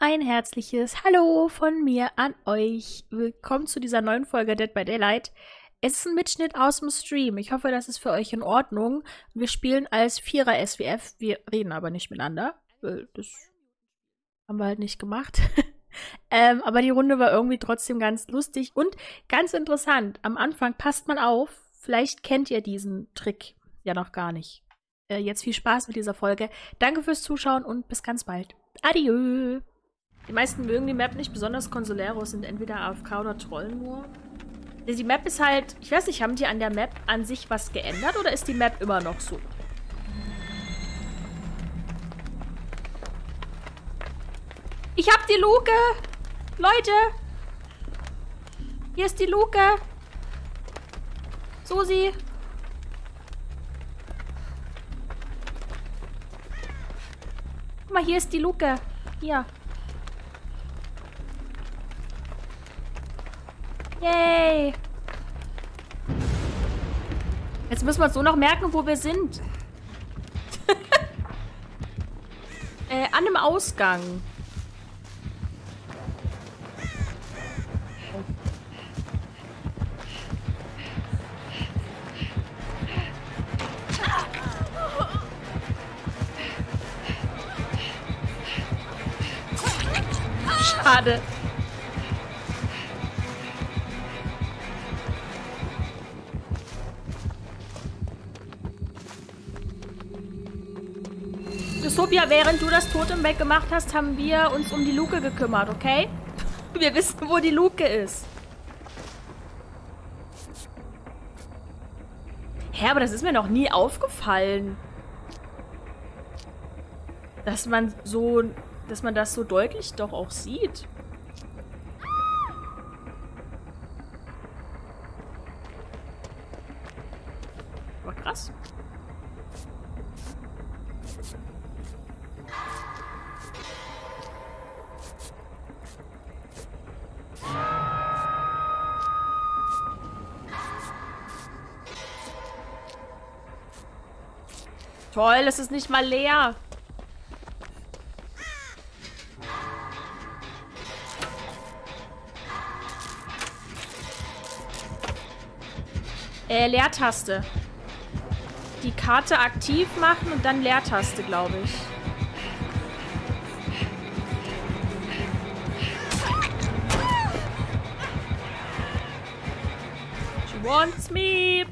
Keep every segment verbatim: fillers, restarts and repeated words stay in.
Ein herzliches Hallo von mir an euch. Willkommen zu dieser neuen Folge Dead by Daylight. Es ist ein Mitschnitt aus dem Stream. Ich hoffe, das ist für euch in Ordnung. Wir spielen als Vierer S W F. Wir reden aber nicht miteinander. Das haben wir halt nicht gemacht. ähm, aber die Runde war irgendwie trotzdem ganz lustig und ganz interessant. Am Anfang passt man auf. Vielleicht kennt ihr diesen Trick ja noch gar nicht. Äh, jetzt viel Spaß mit dieser Folge. Danke fürs Zuschauen und bis ganz bald. Adieu! Die meisten mögen die Map nicht, besonders Consoleros sind entweder A F K oder trollen nur. Die Map ist halt, ich weiß nicht, haben die an der Map an sich was geändert oder ist die Map immer noch so? Ich hab die Luke! Leute! Hier ist die Luke! Susi! Guck mal, hier ist die Luke! Hier! Yay! Jetzt müssen wir uns so noch merken, wo wir sind. äh, an einem Ausgang. Schade. Tobia, während du das Totem weggemacht hast, haben wir uns um die Luke gekümmert, okay? Wir wissen, wo die Luke ist. Hä, aber das ist mir noch nie aufgefallen. Dass man so, dass man das so deutlich doch auch sieht. War krass. Toll, es ist nicht mal leer. Äh, Leertaste. Die Karte aktiv machen und dann Leertaste, glaube ich. She wants me.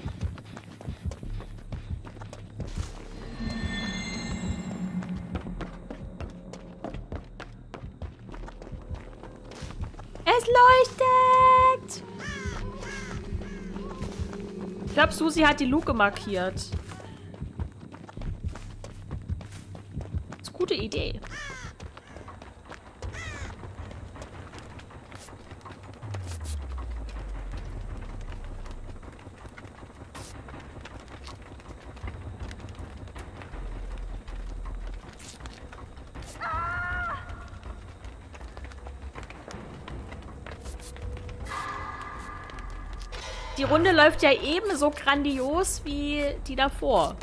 Leuchtet! Ich glaube, Susi hat die Luke markiert. Das ist eine gute Idee. Die Runde läuft ja ebenso grandios wie die davor.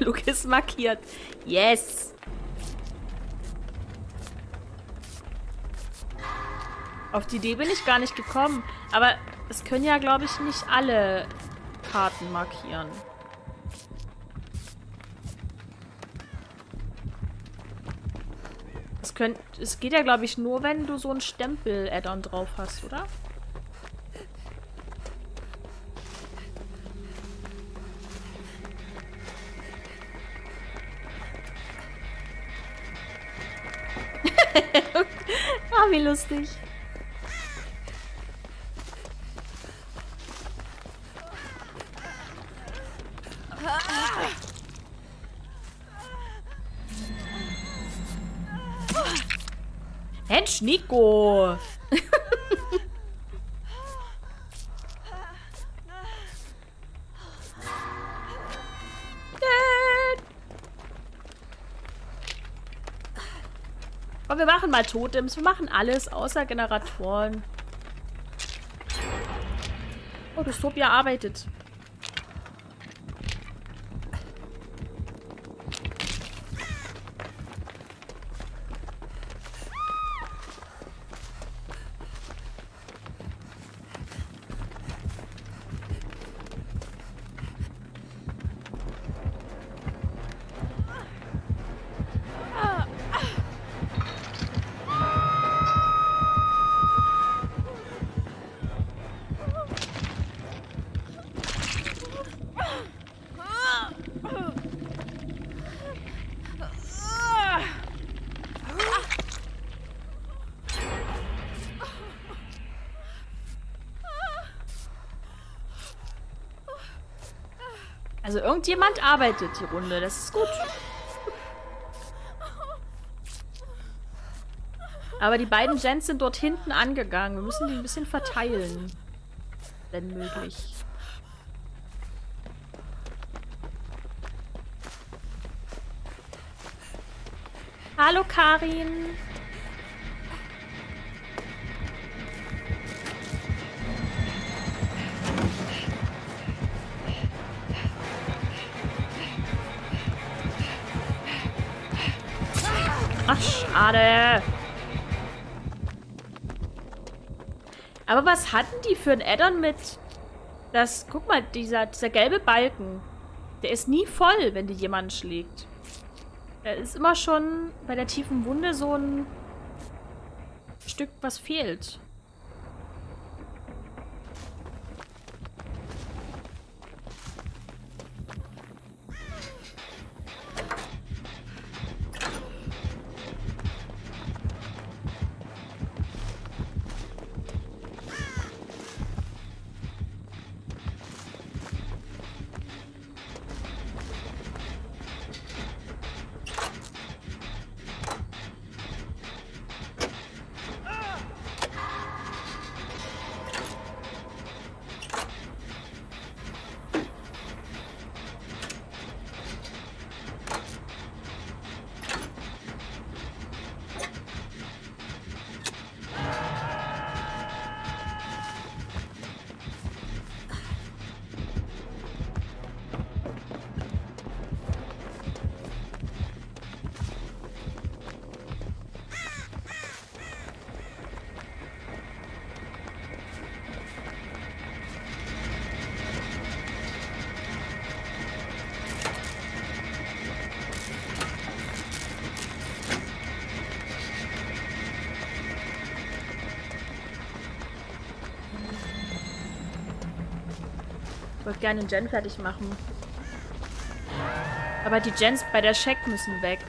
Luke ist markiert. Yes! Auf die Idee bin ich gar nicht gekommen. Aber es können ja, glaube ich, nicht alle Karten markieren. Es geht ja, glaube ich, nur, wenn du so einen Stempel-Add-on drauf hast, oder? Ah, wie lustig. Mensch, Nico! Aber wir machen mal Totems. Wir machen alles außer Generatoren. Oh, Dystopia arbeitet. Also irgendjemand arbeitet die Runde, das ist gut. Aber die beiden Jens sind dort hinten angegangen. Wir müssen die ein bisschen verteilen. Wenn möglich. Hallo Karin. Ach, schade. Aber was hatten die für ein Addon mit... Das, guck mal, dieser, dieser gelbe Balken. Der ist nie voll, wenn dir jemand schlägt. Da ist immer schon bei der tiefen Wunde so ein Stück, was fehlt. Ich würde gerne Jen fertig machen. Aber die Jens bei der Check müssen weg.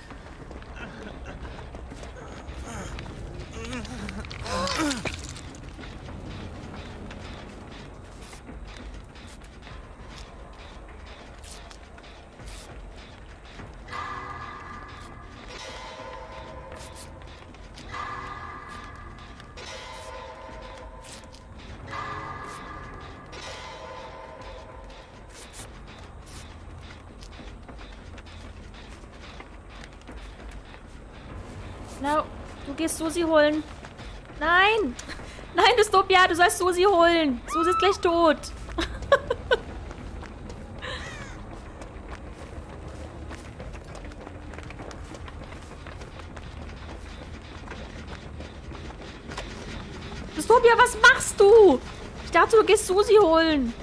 Susi holen. Nein! Nein, Dystopia, du sollst Susi holen. Susi ist gleich tot. Dystopia, was machst du? Ich dachte, du gehst Susi holen.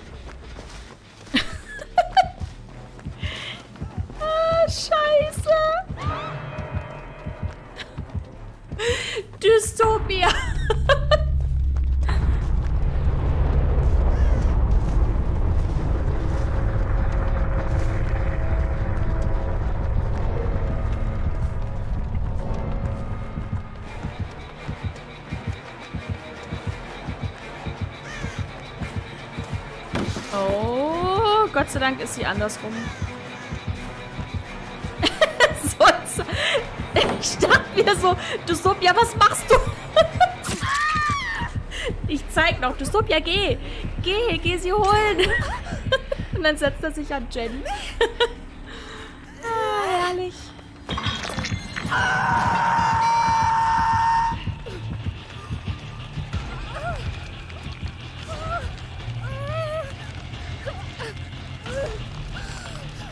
Ah, scheiße. Dystopia! Oh, Gott sei Dank ist sie andersrum. Sonst... Ich dachte mir so, Dystopia, was machst du? Ich zeig noch, Dystopia, geh! Geh, geh sie holen! Und dann setzt er sich an Jen. Ah, herrlich.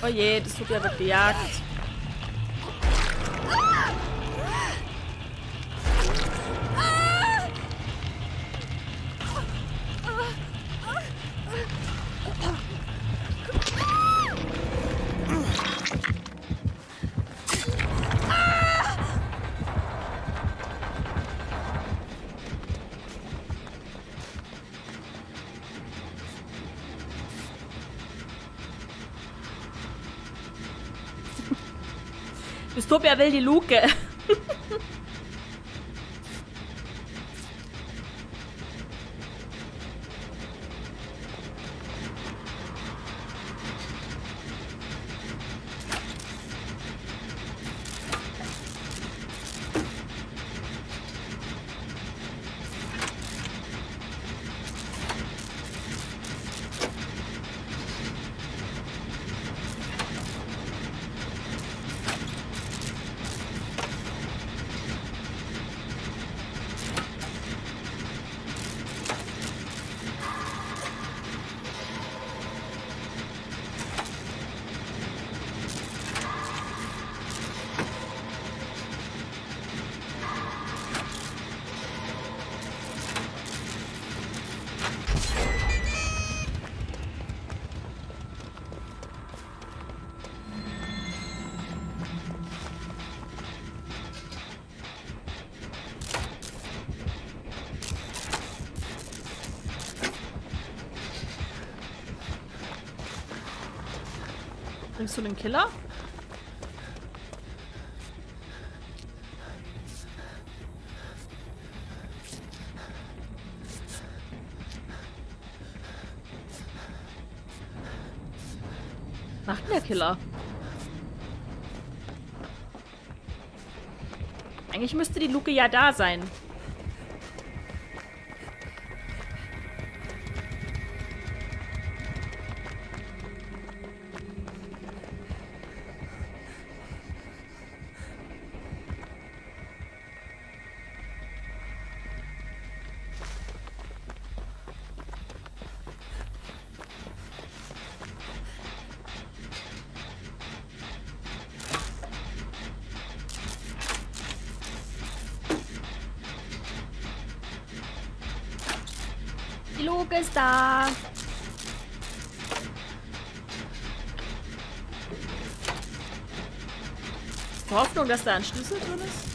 Oh je, Dystopia wird gejagt. Dystopia will die Luke. Findest du den Killer? Macht der Killer? Eigentlich müsste die Luke ja da sein. Ist da. Die Hoffnung, dass da ein Schlüssel drin ist.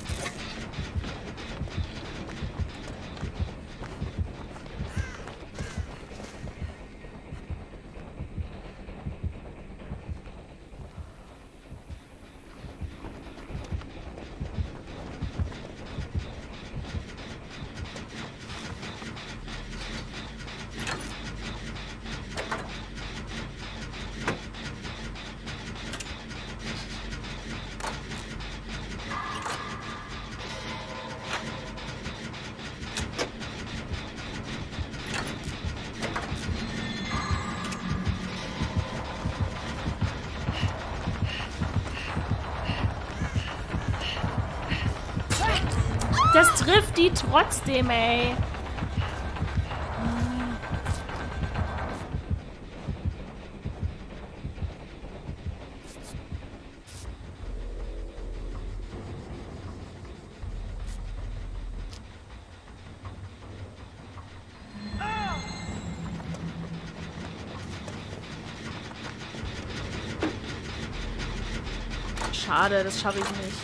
Das trifft die trotzdem, ey. Schade, das schaffe ich nicht.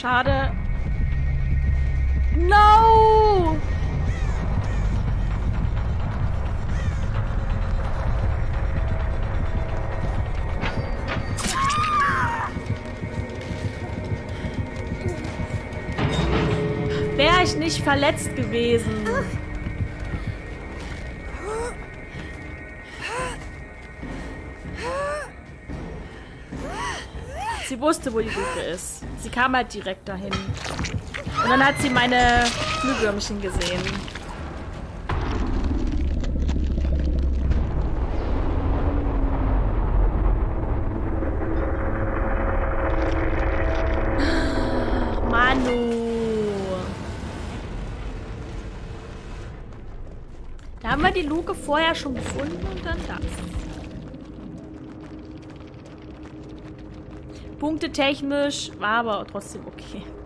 Schade. No! Wäre ich nicht verletzt gewesen. Sie wusste, wo die Luke ist. Sie kam halt direkt dahin. Und dann hat sie meine Glühwürmchen gesehen. Manu! Da haben wir die Luke vorher schon gefunden und dann das. Punktetechnisch war aber trotzdem okay.